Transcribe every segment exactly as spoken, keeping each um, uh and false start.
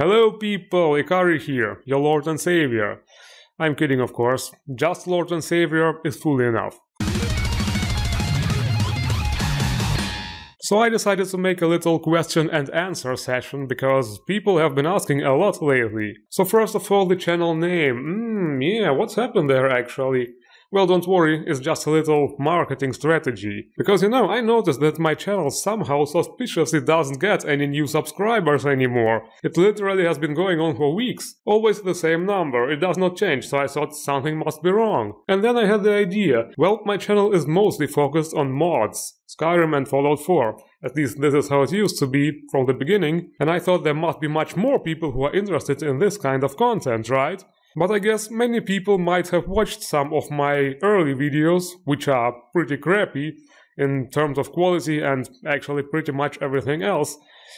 Hello people, Ikari here, your lord and savior. I'm kidding, of course, just lord and savior is fully enough. So I decided to make a little question and answer session, because people have been asking a lot lately. So first of all, the channel name. Mmm, yeah, what's happened there actually? Well, don't worry, it's just a little marketing strategy. Because, you know, I noticed that my channel somehow suspiciously doesn't get any new subscribers anymore. It literally has been going on for weeks. Always the same number, it does not change, so I thought something must be wrong. And then I had the idea. Well, my channel is mostly focused on mods. Skyrim and Fallout four. At least this is how it used to be from the beginning. And I thought there must be much more people who are interested in this kind of content, right? But I guess many people might have watched some of my early videos, which are pretty crappy in terms of quality and actually pretty much everything else.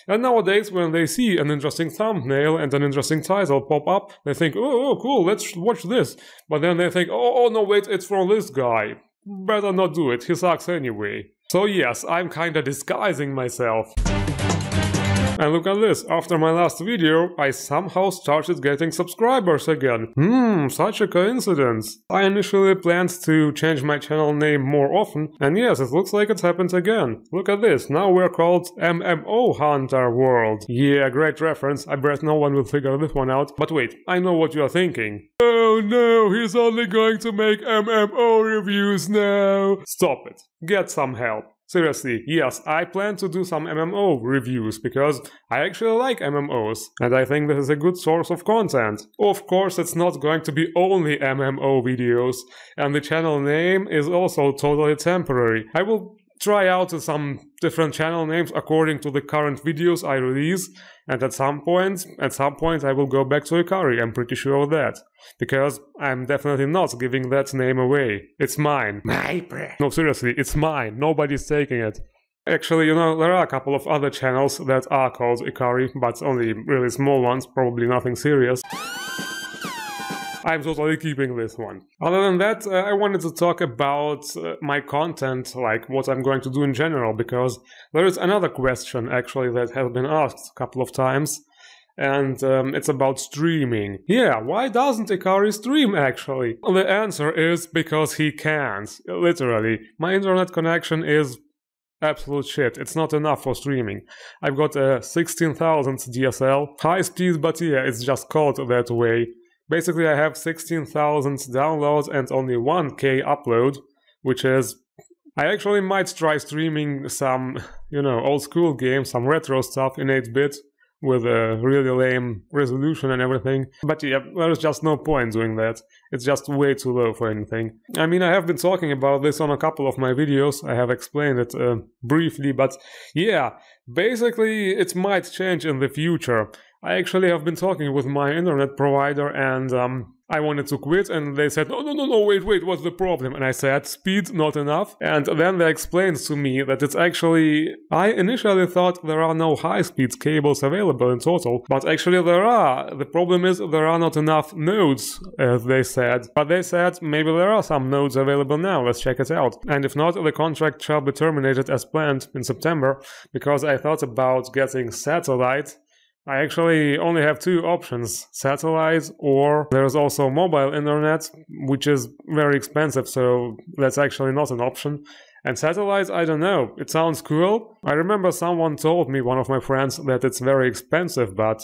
And nowadays, when they see an interesting thumbnail and an interesting title pop up, they think, oh, oh cool, let's watch this. But then they think, oh, oh no, wait, it's from this guy. Better not do it, he sucks anyway. So yes, I'm kinda disguising myself. And look at this, after my last video, I somehow started getting subscribers again. Hmm, such a coincidence. I initially planned to change my channel name more often, and yes, it looks like it's happened again. Look at this, now we're called M M O Hunter World. Yeah, great reference, I bet no one will figure this one out. But wait, I know what you are thinking. Oh no, he's only going to make M M O reviews now. Stop it, get some help. Seriously, yes, I plan to do some M M O reviews, because I actually like M M Os, and I think this is a good source of content. Of course, it's not going to be only M M O videos, and the channel name is also totally temporary. I will try out some different channel names according to the current videos I release, and at some point, at some point I will go back to Ikari, I'm pretty sure of that. Because I'm definitely not giving that name away. It's mine. My breath. No, seriously, it's mine. Nobody's taking it. Actually, you know, there are a couple of other channels that are called Ikari, but only really small ones, probably nothing serious. I'm totally keeping this one. Other than that, uh, I wanted to talk about uh, my content, like what I'm going to do in general, because there is another question actually that has been asked a couple of times, and um, it's about streaming. Yeah, why doesn't Ikari stream actually? The answer is because he can't, literally. My internet connection is absolute shit, it's not enough for streaming. I've got a sixteen thousand D S L, high speed, but yeah, it's just called that way. Basically, I have sixteen thousand downloads and only one K upload, which is... I actually might try streaming some, you know, old school games, some retro stuff in eight bit with a really lame resolution and everything. But yeah, there's just no point doing that. It's just way too low for anything. I mean, I have been talking about this on a couple of my videos. I have explained it uh, briefly, but yeah, basically it might change in the future. I actually have been talking with my internet provider, and um, I wanted to quit, and they said, no, no, no, no, wait, wait, what's the problem? And I said, speed, not enough. And then they explained to me that it's actually... I initially thought there are no high-speed cables available in total, but actually there are. The problem is there are not enough nodes, as they said. But they said, maybe there are some nodes available now, let's check it out. And if not, the contract shall be terminated as planned in September, because I thought about getting satellite. I actually only have two options, satellite, or there's also mobile internet, which is very expensive, so that's actually not an option. And satellite, I don't know, it sounds cool. I remember someone told me, one of my friends, that it's very expensive, but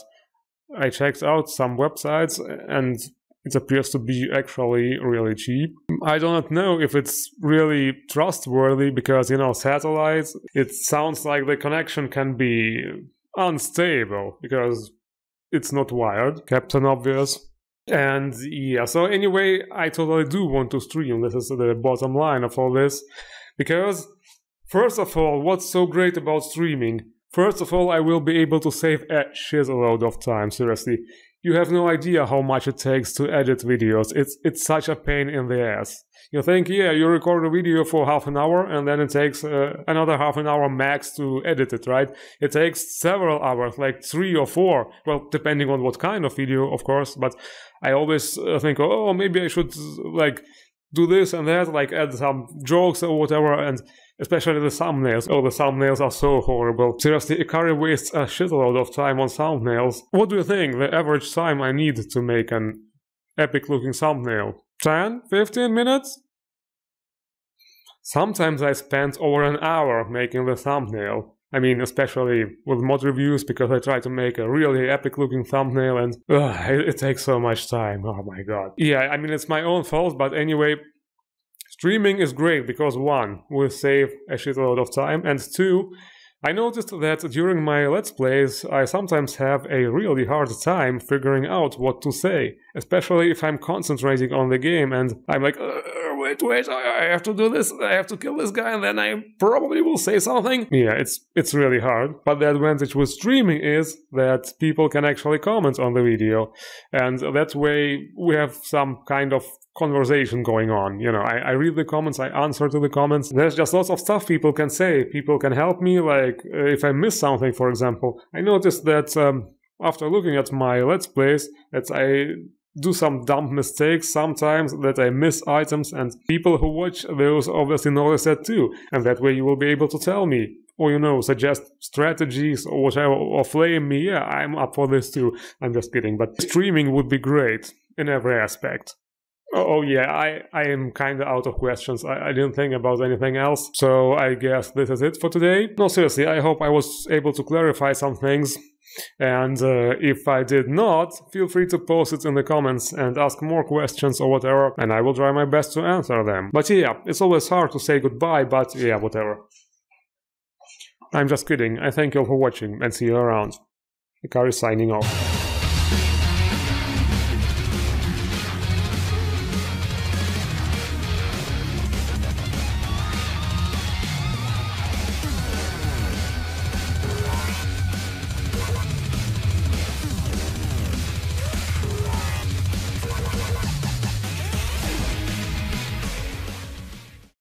I checked out some websites and it appears to be actually really cheap. I do not know if it's really trustworthy, because, you know, satellite, it sounds like the connection can be... unstable, because it's not wired, Captain Obvious. And yeah, so anyway, I totally do want to stream, this is the bottom line of all this. Because, first of all, what's so great about streaming? First of all, I will be able to save a shitload of time, seriously. You have no idea how much it takes to edit videos, it's, it's such a pain in the ass. You think, yeah, you record a video for half an hour and then it takes uh, another half an hour max to edit it, right? It takes several hours, like three or four, well, depending on what kind of video, of course, but I always uh, think, oh, maybe I should, like, do this and that, like, add some jokes or whatever, and especially the thumbnails. Oh, the thumbnails are so horrible. Seriously, Ikari wastes a shitload of time on thumbnails. What do you think the average time I need to make an epic looking thumbnail? ten? fifteen minutes? Sometimes I spend over an hour making the thumbnail. I mean, especially with mod reviews, because I try to make a really epic looking thumbnail and ugh, it, it takes so much time. Oh my god. Yeah, I mean, it's my own fault, but anyway, streaming is great because one, we save a shitload of time, and two, I noticed that during my Let's Plays, I sometimes have a really hard time figuring out what to say, especially if I'm concentrating on the game and I'm like, wait, wait, I have to do this, I have to kill this guy, and then I probably will say something. Yeah, it's it's really hard. But the advantage with streaming is that people can actually comment on the video, and that way we have some kind of conversation going on, you know. I, I read the comments, I answer to the comments. There's just lots of stuff people can say. People can help me, like uh, if I miss something, for example. I noticed that um, after looking at my Let's Plays, that I do some dumb mistakes sometimes, that I miss items, and people who watch those obviously notice that too, and that way you will be able to tell me, or you know, suggest strategies or whatever, or flame me. Yeah, I'm up for this too. I'm just kidding, but streaming would be great in every aspect. Oh yeah, I, I am kinda out of questions. I, I didn't think about anything else, so I guess this is it for today. No, seriously, I hope I was able to clarify some things. And uh, if I did not, feel free to post it in the comments and ask more questions or whatever, and I will try my best to answer them. But yeah, it's always hard to say goodbye, but yeah, whatever. I'm just kidding. I thank you all for watching, and see you around. Ikari signing off.